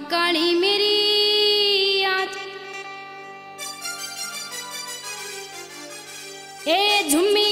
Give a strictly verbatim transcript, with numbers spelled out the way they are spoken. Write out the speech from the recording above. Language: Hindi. माँ काली मेरी याद, ए झुम्मी